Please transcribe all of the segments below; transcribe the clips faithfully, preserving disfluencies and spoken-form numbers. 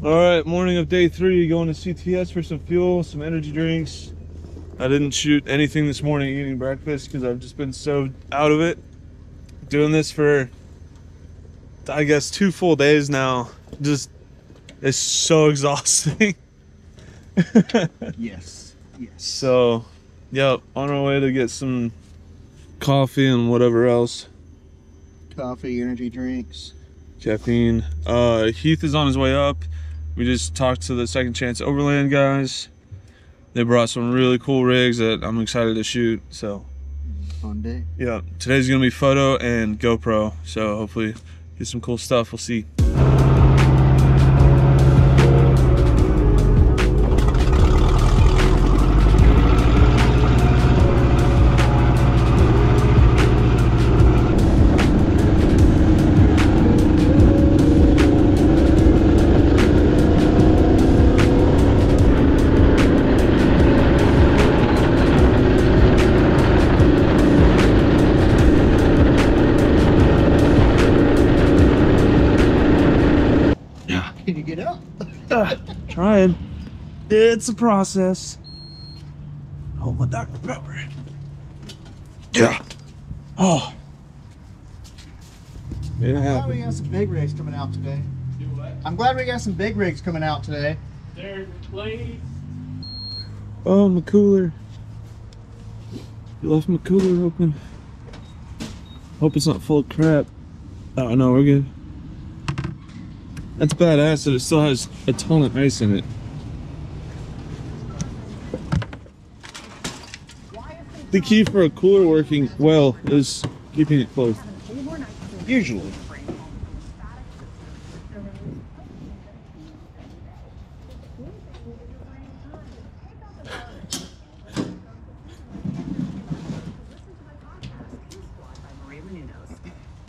All right, morning of day three, going to C T S for some fuel, some energy drinks. I didn't shoot anything this morning eating breakfast because I've just been so out of it. Doing this for, I guess, two full days now. Just, it's so exhausting. Yes, yes. So, yep, on our way to get some coffee and whatever else. Coffee, energy drinks. Caffeine. Uh, Heath is on his way up. We just talked to the Second Chance Overland guys. They brought some really cool rigs that I'm excited to shoot, so. Fun day. Yeah, today's gonna be photo and GoPro, so hopefully get some cool stuff, we'll see. Uh, trying. It's a process. Hold my Doctor Pepper. Yeah. Oh. Yeah. I'm glad we got some big rigs coming out today. Do what? I'm glad we got some big rigs coming out today. There's the plate. Oh, my cooler. You left my cooler open. Hope it's not full of crap. Oh, no, we're good. That's badass that it still has a ton of ice in it. The key for a cooler working well is keeping it closed. Usually.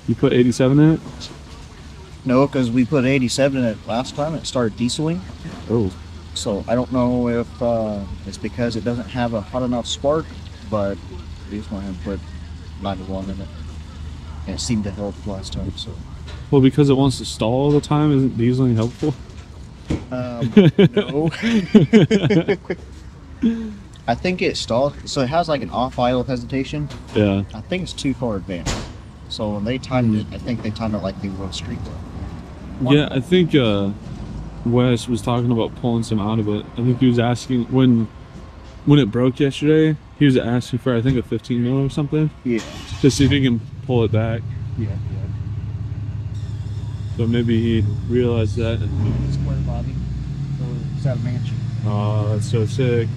You put eighty-seven in it? No, because we put eighty-seven in it last time. It started dieseling. Oh. So I don't know if uh, it's because it doesn't have a hot enough spark, but we just went ahead and put ninety-one in it. And it seemed to help last time, so. Well, because it wants to stall all the time, isn't dieseling helpful? Um, no. I think it stalls. So it has like an off-idle hesitation. Yeah. I think it's too far advanced. So when they timed it, I think they timed it like the road street. Yeah, I think uh, Wes was talking about pulling some out of it. I think he was asking, when when it broke yesterday, he was asking for, I think, a fifteen mil or something. Yeah. To see if he can pull it back. Yeah, yeah. So maybe he realized that. Square body. It's out of mansion. Oh, that's so sick.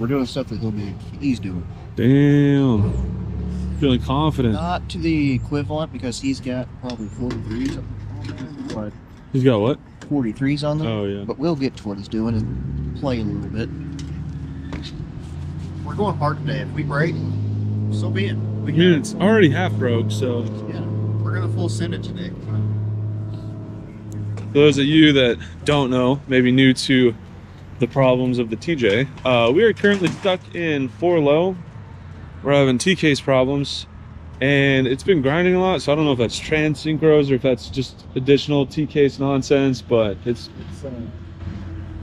We're doing stuff that he'll be, he's doing. Damn. Feeling confident. Not to the equivalent because he's got probably forty-threes. But he's got what? forty-threes on them. Oh, yeah. But we'll get to what he's doing and play a little bit. We're going hard today. If we break, so be it. We can. It's already half broke, so. Yeah. We're going to full send it today. For those of you that don't know, maybe new to the problems of the T J. Uh, we are currently stuck in four low. We're having T K's problems and it's been grinding a lot. So I don't know if that's trans synchros or if that's just additional T K's nonsense, but it's, it's, uh,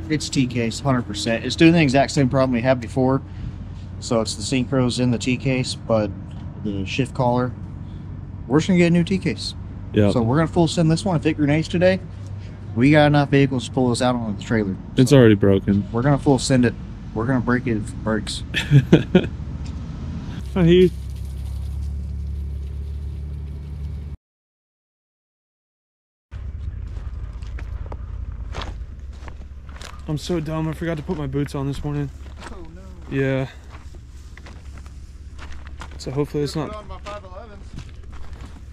it's T K's one hundred percent. It's doing the exact same problem we had before. So it's the synchros in the T K's, but the shift collar, we're just gonna get a new T K's. Yeah. So we're gonna full send this one. If it grenades today, we got enough vehicles to pull us out on the trailer. It's so already broken. We're gonna full send it. We're gonna break it if it breaks. Hi, Heath. I'm so dumb. I forgot to put my boots on this morning. Oh no. Yeah. So hopefully it's not. You could have put on my five elevens.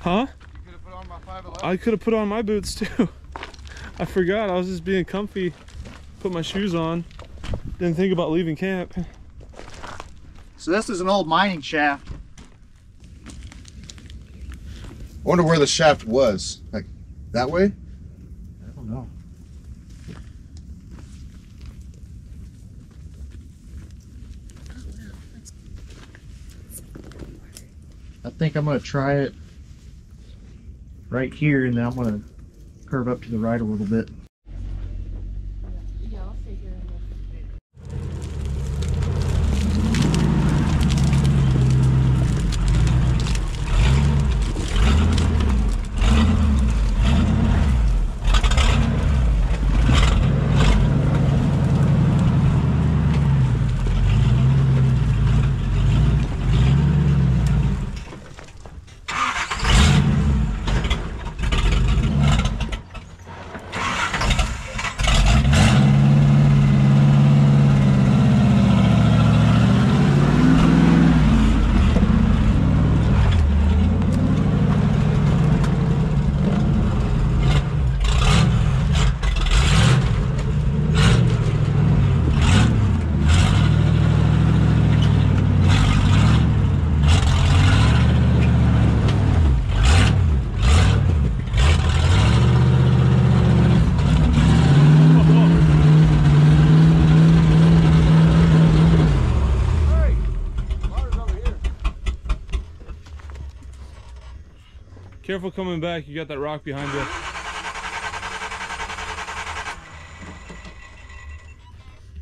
Huh? You could have put on my five elevens. I could have put on my boots too. I forgot, I was just being comfy, put my shoes on, didn't think about leaving camp. So this is an old mining shaft. I wonder where the shaft was, like that way? I don't know. think I'm going to try it right here, and then I'm going to curve up to the right a little bit. Careful coming back, you got that rock behind you.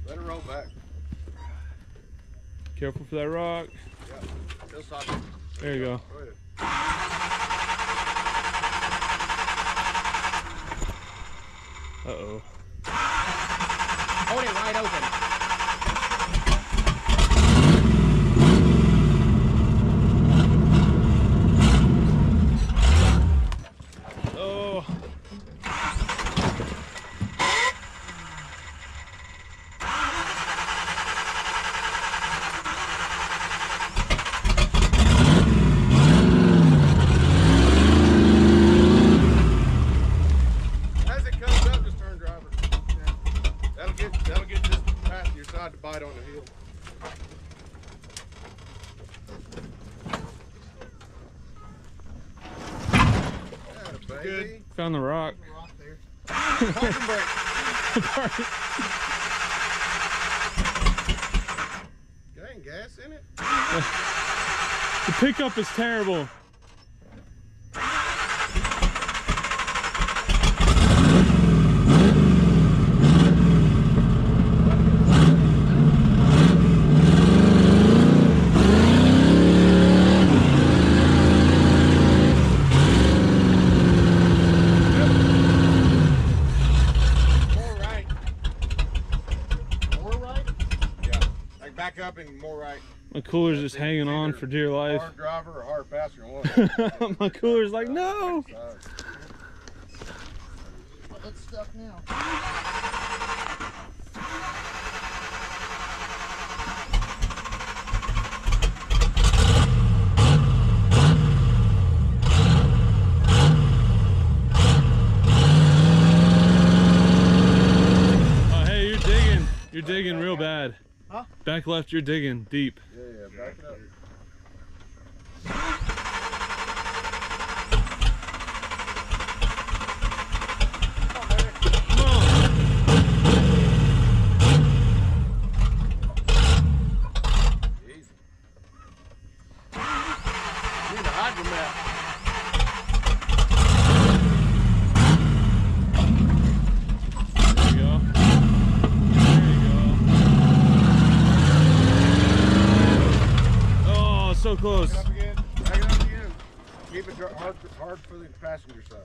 Let it roll back. Careful for that rock. Yeah, still soft. There you go. Go ahead. Uh-oh. Hold it wide open. Good. Found the rock. Rock there. Dang, gas in it. The pickup is terrible. More right. My cooler's yeah, just hanging on for dear life. Hard driver or hard passer, one. My cooler's like, no. Well, it's stuck now. Oh, hey, you're digging. You're digging real bad. Huh? Back left, you're digging deep. Yeah, yeah, back it up. Close. Back it up again. Back it up again. Keep it hard, hard for the passenger side.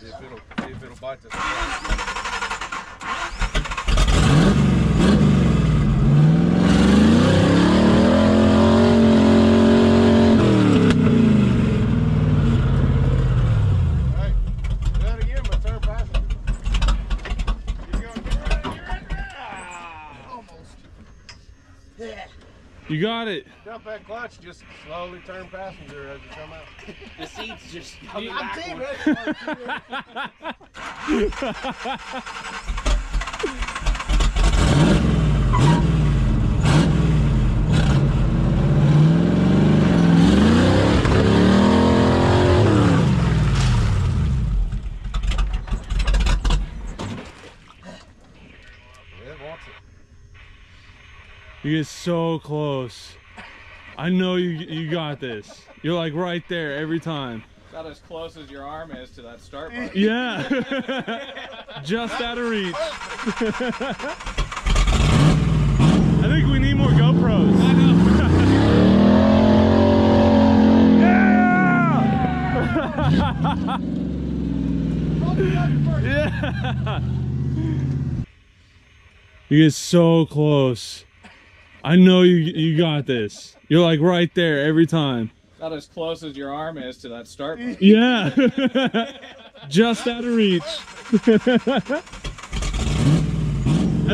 See if it'll, see if it'll bite this one. Alright. Do that again, my third passenger. Keep going. Get right, get right. Ah, almost. Yeah. You got it. Dump that clutch, just slowly turn passenger as you come out. The seat's just coming back. It wants it. You get so close. I know you you got this. You're like right there every time. About as close as your arm is to that start button. Yeah. Just out of reach. I think we need more GoPros. I know. Yeah! Yeah. You get so close. I know you you got this. You're like right there every time. About as close as your arm is to that start button. Yeah. Just out of reach. I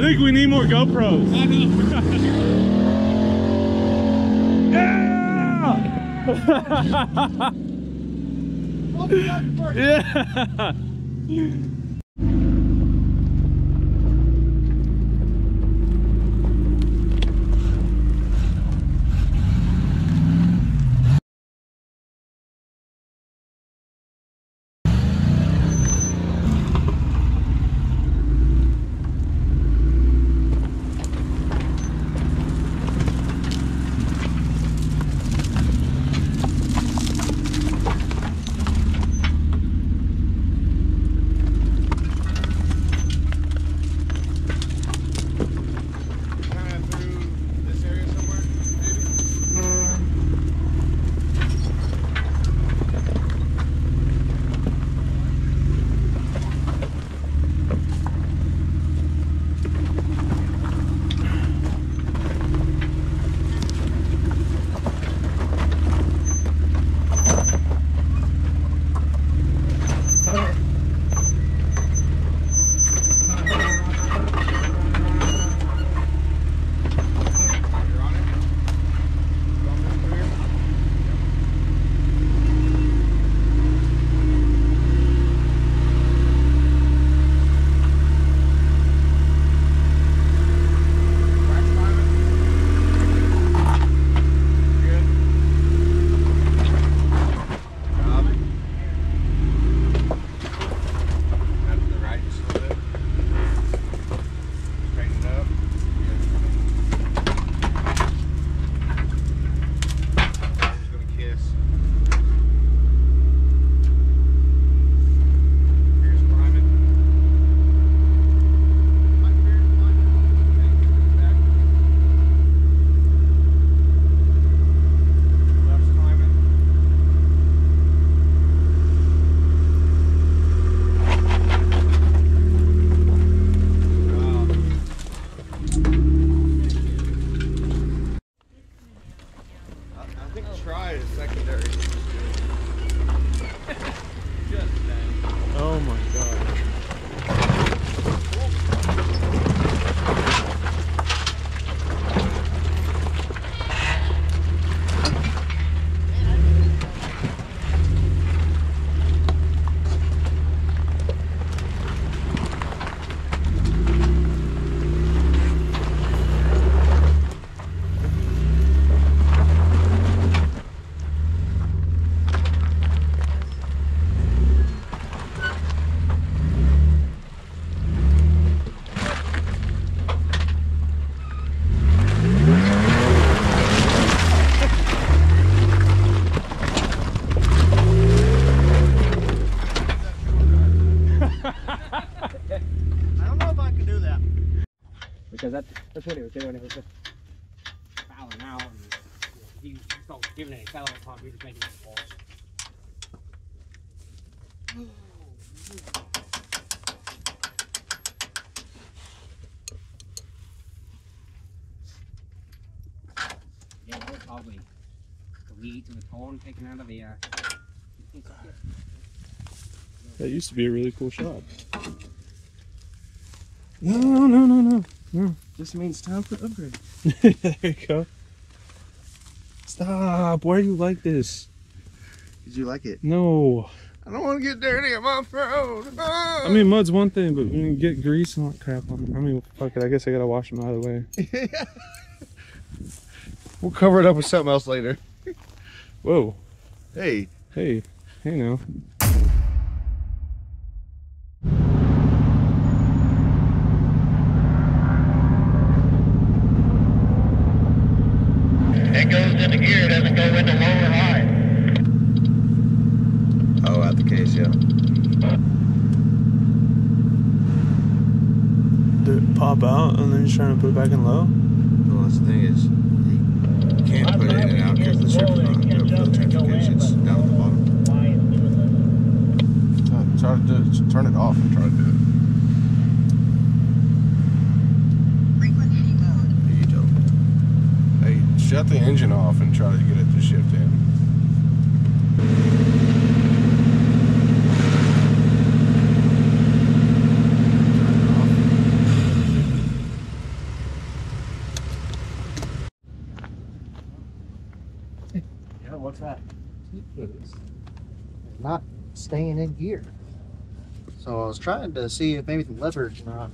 think we need more GoPros. I know. Yeah. Yeah. Probably the weeds and the corn taken out of the. Uh, that used to be a really cool shot. No, no, no, no, no. no. This means time for upgrade. There you go. Stop. Why are you like this? Did you like it? No. I don't want to get dirty on my road. Oh. I mean, mud's one thing, but when you get grease and all that crap on it, I mean, fuck it. I guess I gotta wash them out of the way. Yeah. We'll cover it up with something else later. Whoa. Hey. Hey. Hey now. It goes. change in the gear, it doesn't go into low or high. Oh, out the case, yeah. Did it pop out and then you're trying to put it back in low? Well, that's the thing is, you can't put it in and out because the strip's not up the transportation, it's down at the bottom. No, try to do it, turn it off and try to do it. Shut the engine off and try to get it to shift in. Yeah, what's that? It's not staying in gear. So I was trying to see if maybe the lever's not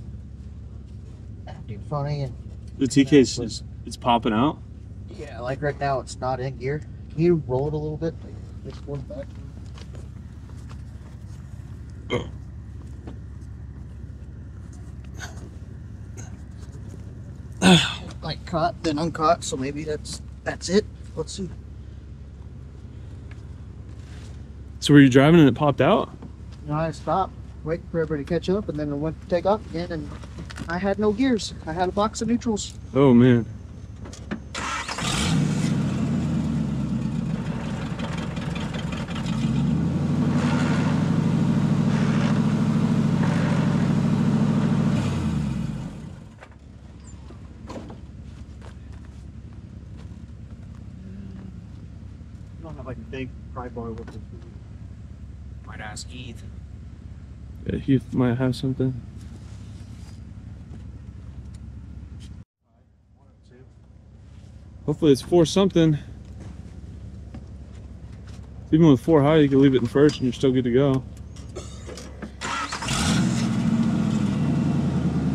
acting funny. And the T K's is it's popping out. Yeah, like right now it's not in gear. Can you roll it a little bit? Like, this one back. Oh. Like caught, then uncaught. So maybe that's that's it. Let's see. So were you driving and it popped out? No, I stopped, waiting for everybody to catch up, and then it went to take off again. And I had no gears. I had a box of neutrals. Oh man. Might ask Heath. Yeah, Heath might have something. Hopefully it's four something. Even with four high, you can leave it in first and you're still good to go.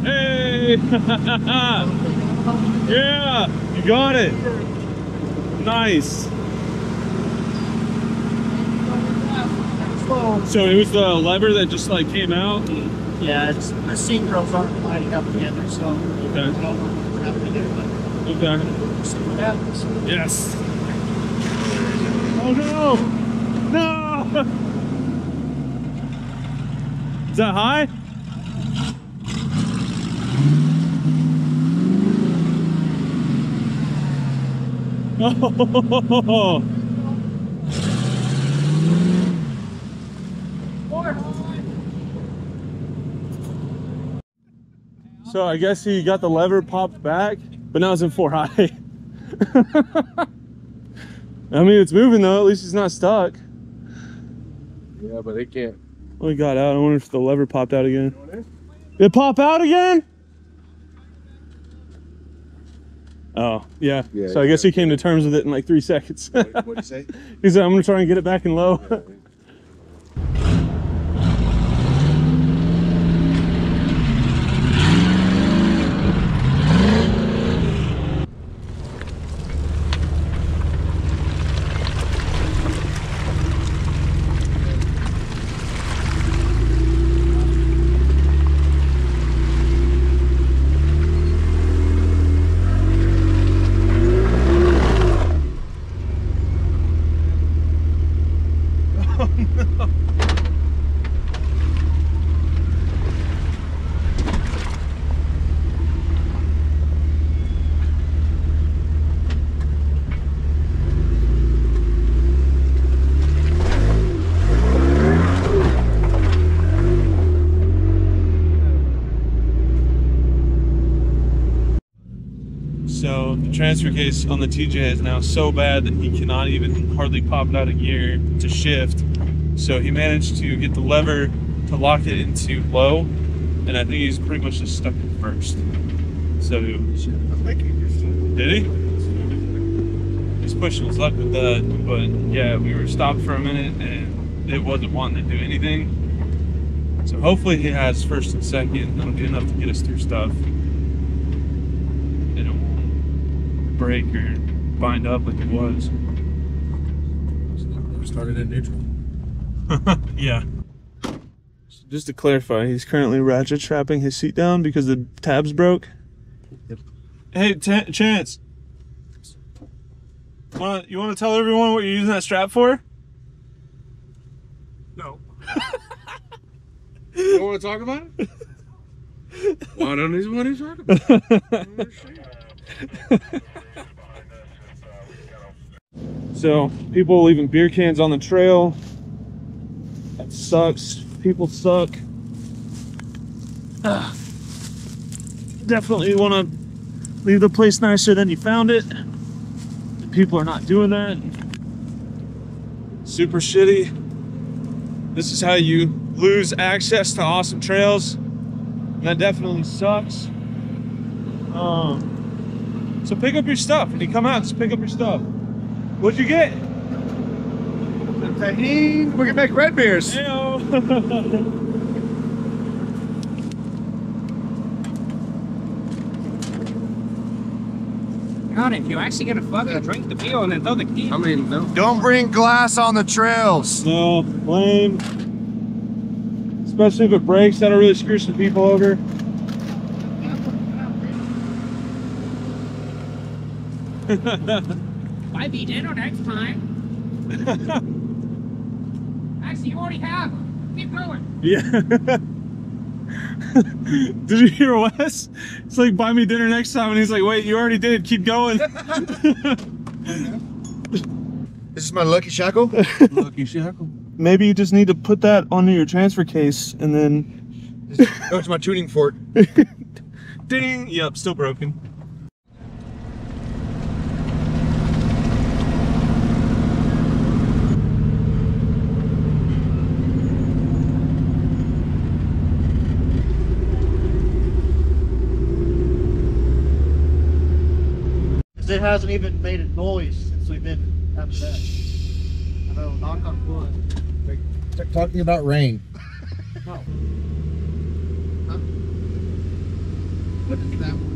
Hey! Yeah! You got it! Nice! So it was the lever that just like came out? And yeah, it's, the synchros aren't lining up together, so okay. I don't know what we're having to do, but okay. We'll see what happens. Yes. Oh no! No! Is that high? Oh! So I guess he got the lever popped back, but now it's in four high. I mean, it's moving though. At least it's not stuck. Yeah, but it can't. Well, it got out. I wonder if the lever popped out again. Did it pop out again? Oh, yeah. yeah so I yeah. guess he came to terms with it in like three seconds. What did he say? He said, I'm going to try and get it back in low. Yeah. So the transfer case on the T J is now so bad that he cannot even hardly pop it out of gear to shift. So he managed to get the lever to lock it into low, and I think he's pretty much just stuck in first. So did he? He's pushing his luck with that, but yeah, we were stopped for a minute and it wasn't wanting to do anything. So hopefully he has first and second. That'll be enough to get us through stuff. Break or bind up like it was. Started in neutral. Yeah. So just to clarify, he's currently ratchet strapping his seat down because the tabs broke. Yep. Hey, Chance. Wanna, you want to tell everyone what you're using that strap for? No. You don't want to talk about it? Why don't you want to talk about it? So, people leaving beer cans on the trail. That sucks. People suck. Uh, definitely want to leave the place nicer than you found it. People are not doing that. Super shitty. This is how you lose access to awesome trails. That definitely sucks. Um, so pick up your stuff. When you come out, just pick up your stuff. What'd you get? Tahini. We can make red beers. Ew. If you actually gonna fucking drink the beer and then throw the key. I mean, no. Don't bring glass on the trails. No, lame. Especially if it breaks, that'll really screw some people over. Might be dinner next time. Actually, you already have. Keep going. Yeah. Did you hear Wes? It's like, buy me dinner next time, and he's like, wait, you already did, keep going. This is my lucky shackle. Lucky shackle. Maybe you just need to put that onto your transfer case and then... Oh, it's my tuning fork. Ding! Yep, still broken. It hasn't even made a noise since we've been after that. I know, knock on wood. They're talking about rain. Oh. Huh? What is that one?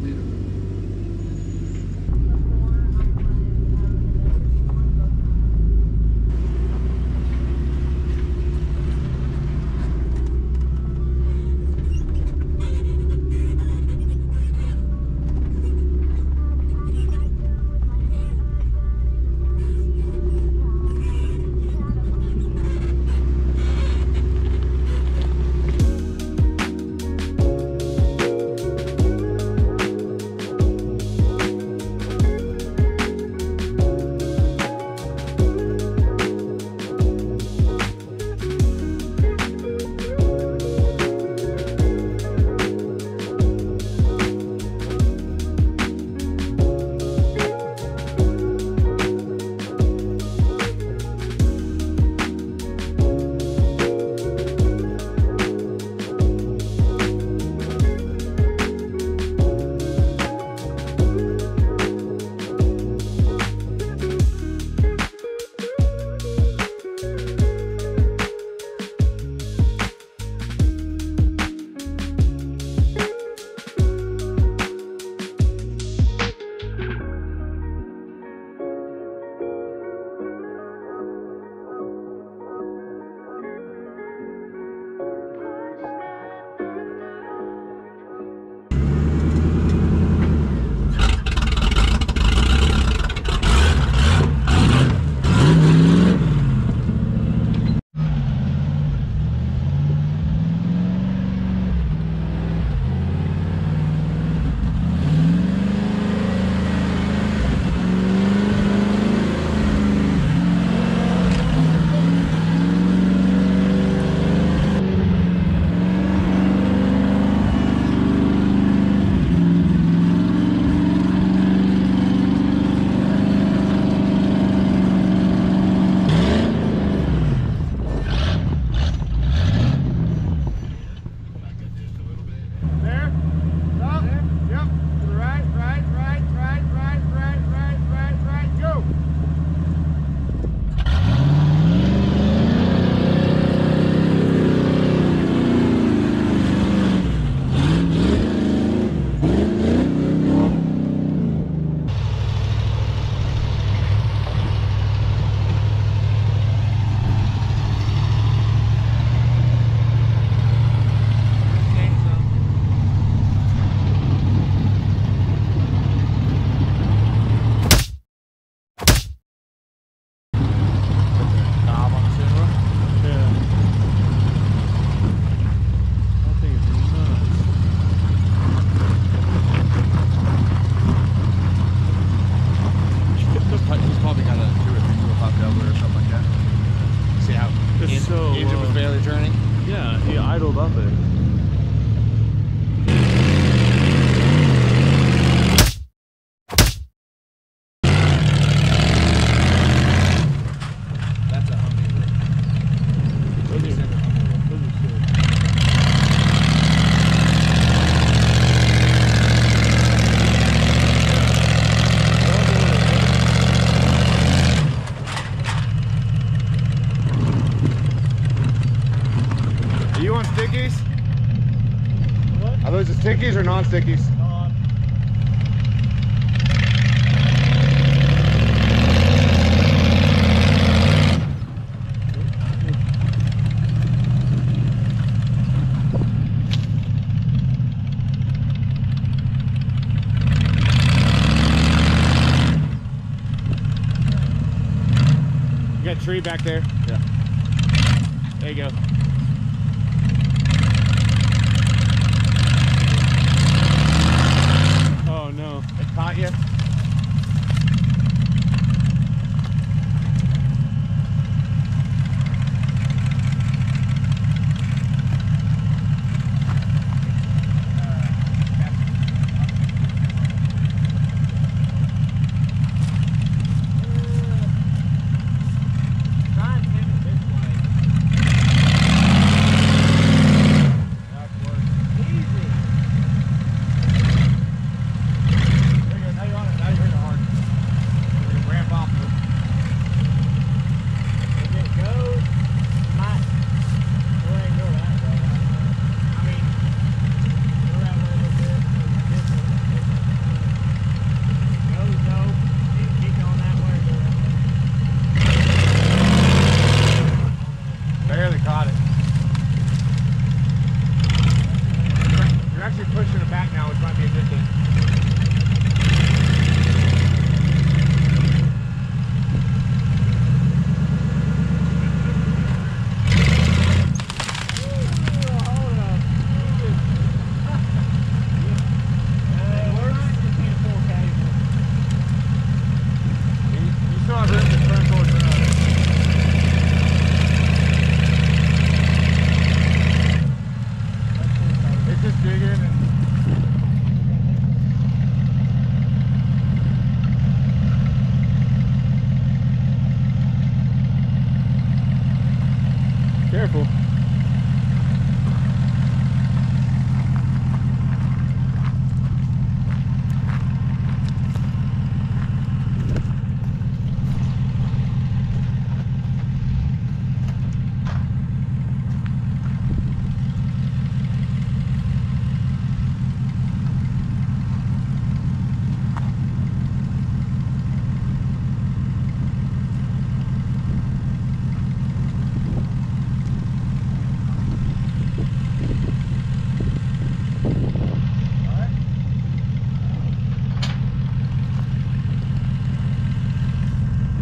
on, stickies. You got a tree back there. Yeah. There you go. Oh no, it caught you. Careful.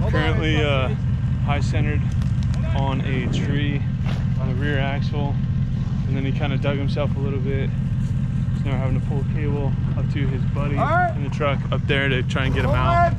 Currently uh, high-centered on a tree on the rear axle, and then he kind of dug himself a little bit. He's now having to pull a cable up to his buddy right in the truck up there to try and get him out.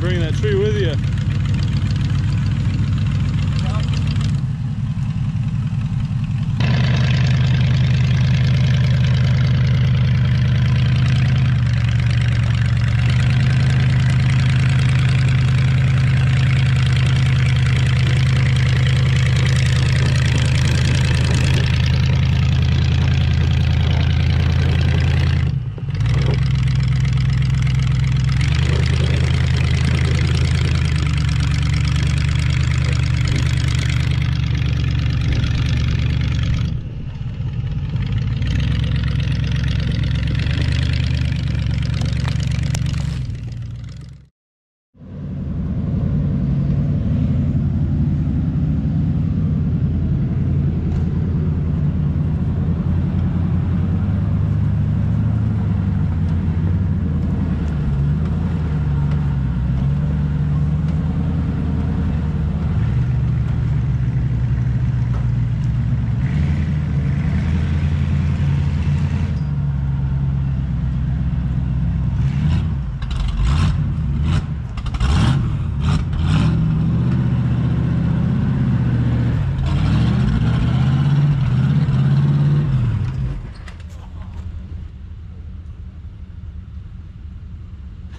Bring that tree with you.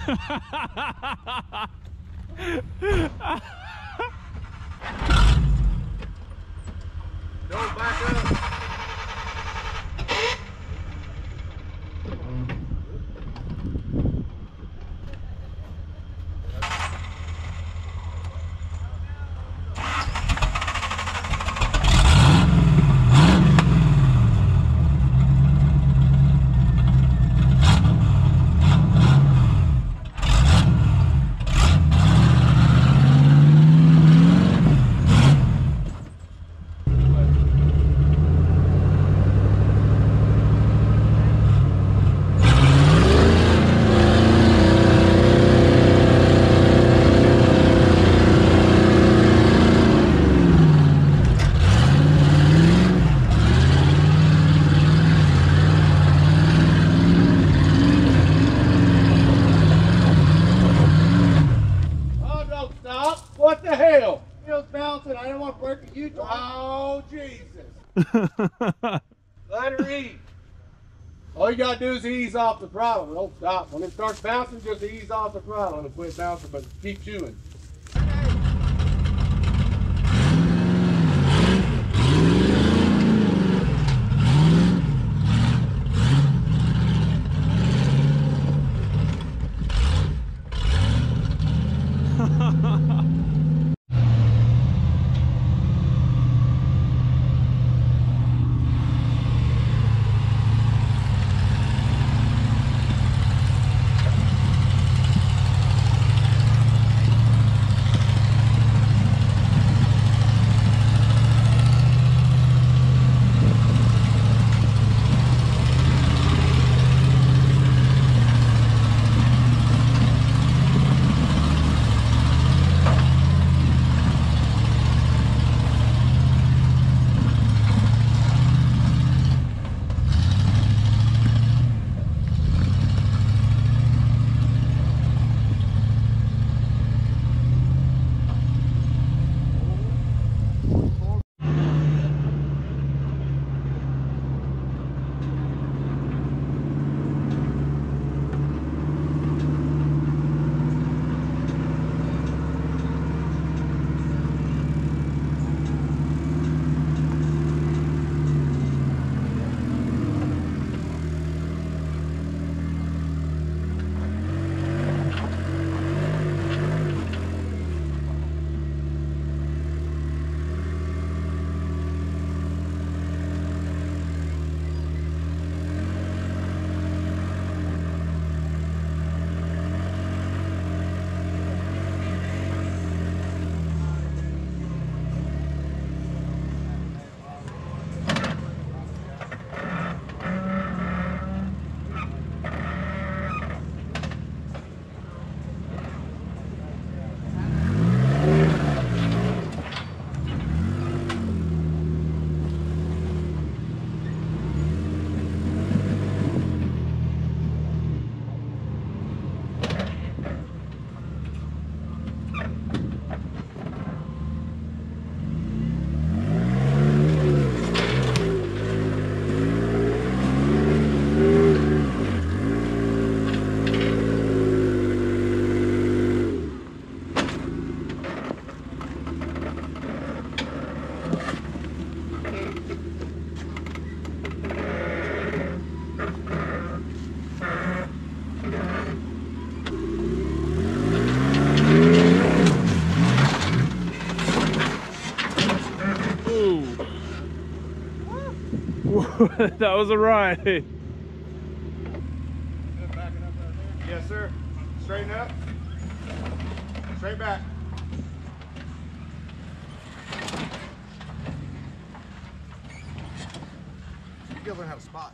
Don't back up. Oh, Jesus. Let her eat. All you got to do is ease off the throttle. Don't stop. When it starts bouncing, just ease off the throttle and quit bouncing, but keep chewing. That was a ride. Back it up right there. Yes, sir. Straighten up. Straight back. You gotta learn how to spot.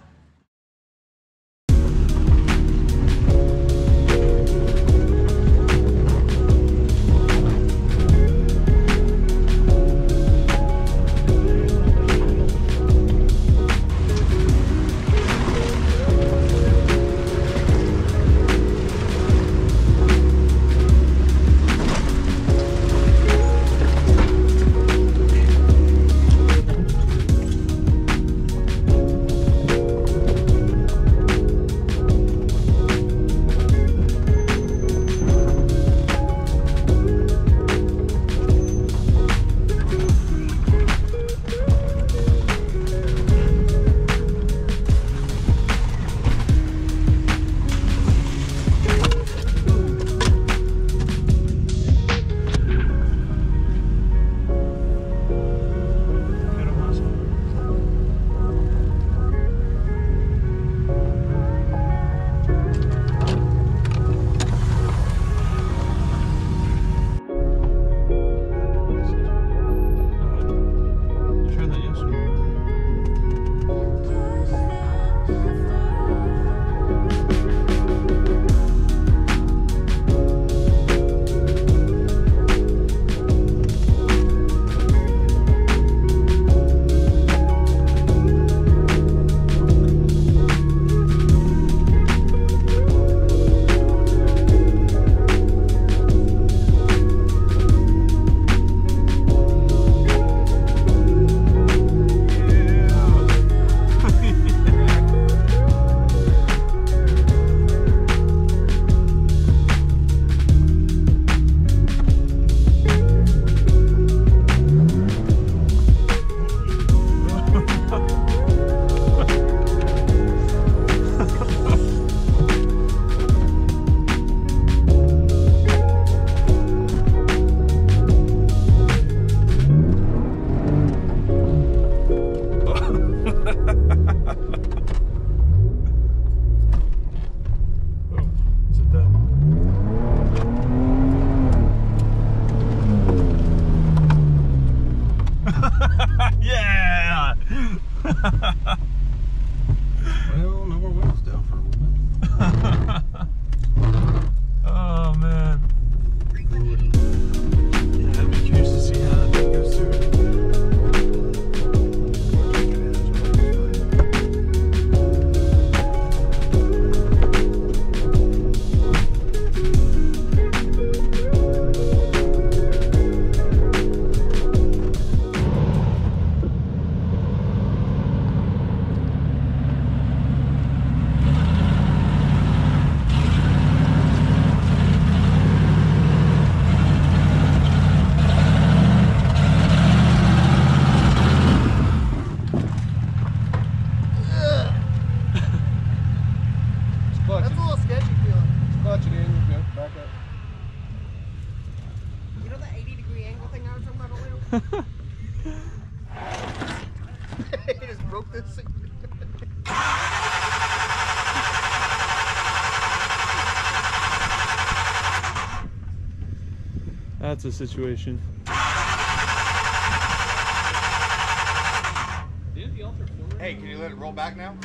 that's the situation. Hey, can you let it roll back now? I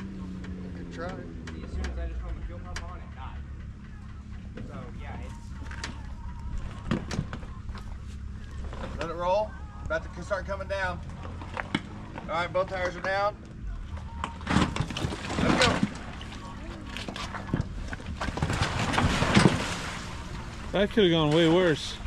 could try. As soon as I just put the fuel pump on, it died. So yeah, it's... Let it roll. About to start coming down. All right, both tires are down. Let's go. That could have gone way worse.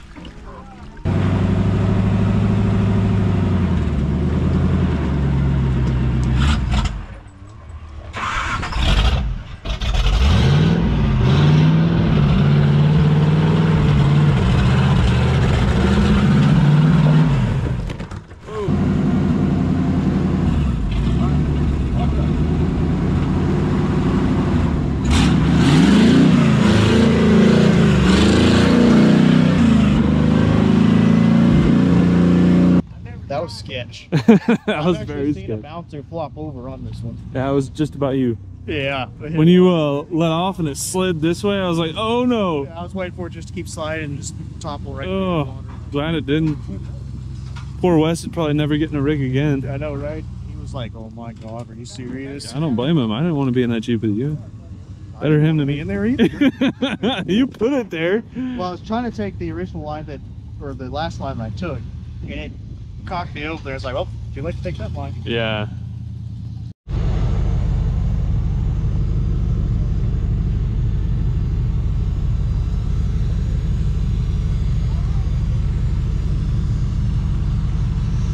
Sketch. I I've was very seen sketch. A bouncer flop over on this one. Yeah, it was just about you. Yeah. When you uh, let off and it slid this way, I was like, oh no. Yeah, I was waiting for it just to keep sliding and just topple right into the water. Glad it didn't. Poor Wes would probably never get in a rig again. I know, right? He was like, oh my God, are you serious? I don't blame him. I didn't want to be in that Jeep with you. Better him than me in there either. You put it there. Well, I was trying to take the original line that, or the last line that I took, and it cocked me over there. It's like, well, if you'd like to take that line. Yeah.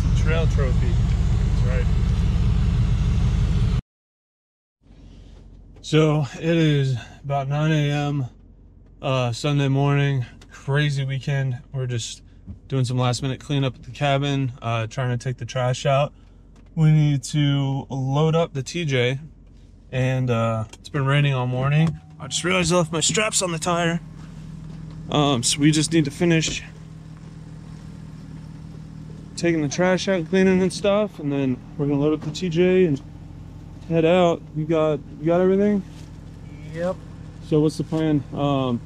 It's a trail trophy. That's right. So it is about nine A M uh, Sunday morning. Crazy weekend. We're just doing some last minute cleanup at the cabin, uh, trying to take the trash out. We need to load up the T J, and uh, it's been raining all morning. I just realized I left my straps on the tire. Um, so we just need to finish taking the trash out, cleaning and stuff, and then we're gonna load up the T J and head out. You got, you got everything? Yep. So what's the plan? Um,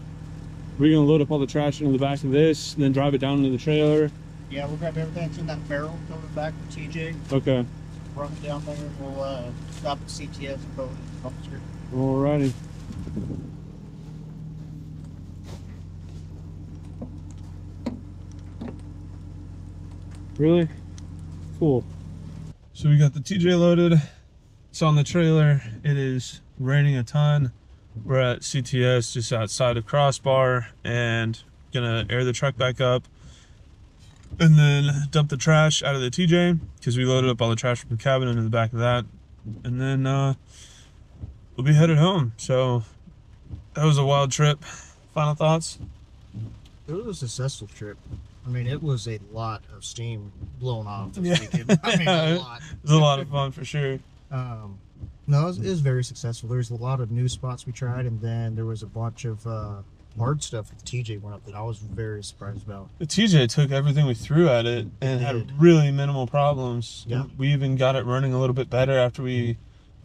We're gonna load up all the trash into the back of this, and then drive it down into the trailer. Yeah, we'll grab everything that's in that barrel, throw it back to T J. Okay. Run it down there. We'll uh, stop at C T S and go up the street. Alrighty. Really? Cool. So we got the T J loaded. It's on the trailer. It is raining a ton. We're at C T S just outside of Crossbar, and gonna air the truck back up and then dump the trash out of the T J, because we loaded up all the trash from the cabin into the back of that, and then uh, we'll be headed home. So that was a wild trip. Final thoughts? It was a successful trip. I mean, it was a lot of steam blown off this yeah. weekend. I mean, a lot. It was a lot of fun for sure. Um, No, it was, it was very successful. There's a lot of new spots we tried, and then there was a bunch of uh, hard stuff that the T J went up that I was very surprised about. The T J took everything we threw at it and it had really minimal problems. Yeah. We even got it running a little bit better after we...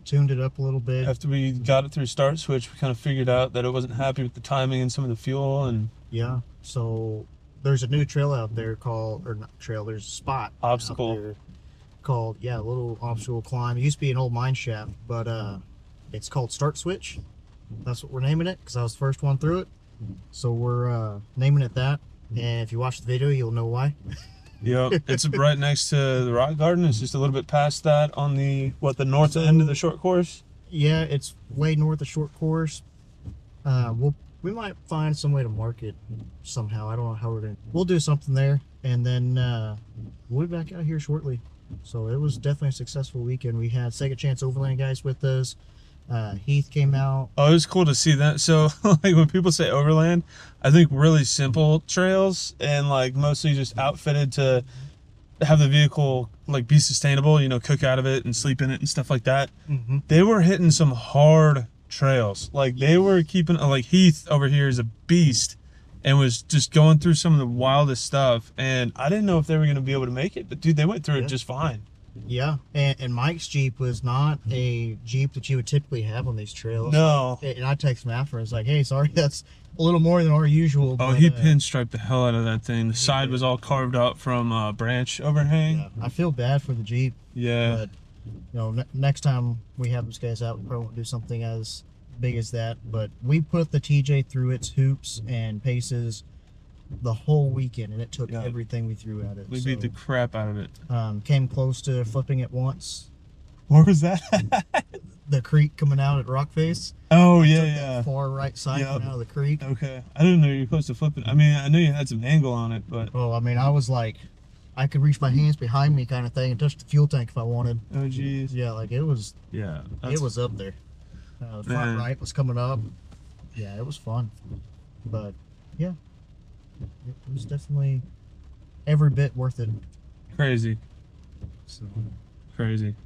tuned it up a little bit. After we got it through Start Switch, we kind of figured out that it wasn't happy with the timing and some of the fuel. And yeah, so there's a new trail out there called... Or not trail, there's a spot. Obstacle. Called yeah a little obstacle climb. It used to be an old mine shaft, but uh it's called Start Switch. That's what we're naming it, because I was the first one through it, so we're uh naming it that. And if you watch the video, you'll know why. Yep. It's right next to the Rock Garden. It's just a little bit past that on the what the north so, end of the short course. Yeah, it's way north of short course. uh we'll we might find some way to mark it somehow. I don't know how we're gonna we'll do something there, and then uh we'll be back out here shortly. So it was definitely a successful weekend. We had Second Chance Overland guys with us. Uh, Heath came out. Oh, it was cool to see that. So like when people say Overland, I think really simple trails and like mostly just outfitted to have the vehicle like be sustainable, you know, cook out of it and sleep in it and stuff like that. Mm-hmm. They were hitting some hard trails. Like they were keeping, like Heath over here is a beast and was just going through some of the wildest stuff, and I didn't know if they were going to be able to make it, but dude, they went through yeah. it just fine. Yeah, and, and Mike's Jeep was not a Jeep that you would typically have on these trails. No. And I texted him after, I was like, hey, sorry, that's a little more than our usual. Oh, but, he uh, pinstriped the hell out of that thing. The side did. was all carved up from a branch overhang. Yeah. I feel bad for the Jeep. Yeah. But, you know, ne next time we have these guys out, we probably won't do something as big as that. But we put the T J through its hoops and paces the whole weekend, and it took yeah. everything we threw at it. We so, beat the crap out of it. Um, came close to flipping it once. Where was that? The creek coming out at Rock Face. Oh, I yeah, took yeah. That far right side yep. coming out of the creek. Okay. I didn't know you were close to flipping. I mean, I knew you had some angle on it, but. Well, I mean, I was like, I could reach my hands behind me kind of thing and touch the fuel tank if I wanted. Oh, geez. Yeah, like it was. Yeah. It was up there. Uh, the front right was coming up. Yeah, it was fun. But, yeah. It was definitely every bit worth it. Crazy. So. Crazy.